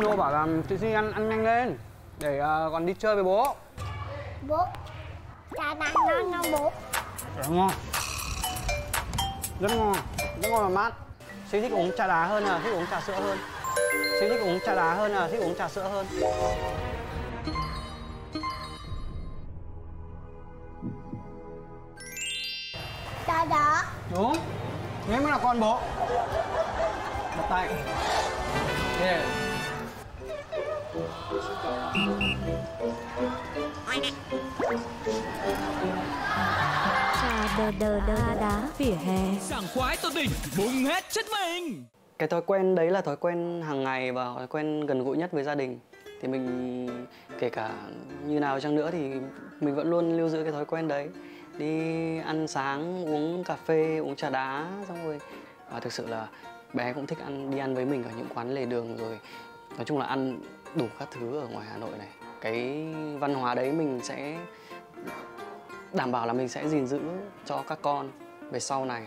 Nhô bảo là chị Duy ăn nhanh lên để còn đi chơi với bố. Bố trà nắng non non bố. Rất ngon, rất ngon, rất ngon và mát. Chị thích uống trà đá hơn là thích uống trà sữa hơn? Chị thích uống trà đá hơn là thích uống trà sữa hơn? Trà đá. Đúng, thế mới là con bố. Đặt tay. Yeah. Trà đá vỉa hè sảng khoái tột đỉnh, bùng hết chất mình. Cái thói quen đấy là thói quen hàng ngày và thói quen gần gũi nhất với gia đình. Thì mình kể cả như nào chăng nữa thì mình vẫn luôn lưu giữ cái thói quen đấy. Đi ăn sáng, uống cà phê, uống trà đá xong rồi. Và thực sự là bé cũng thích ăn, đi ăn với mình ở những quán lề đường rồi. Nói chung là ăn đủ các thứ ở ngoài Hà Nội này. Cái văn hóa đấy mình sẽ đảm bảo là mình sẽ gìn giữ cho các con về sau này.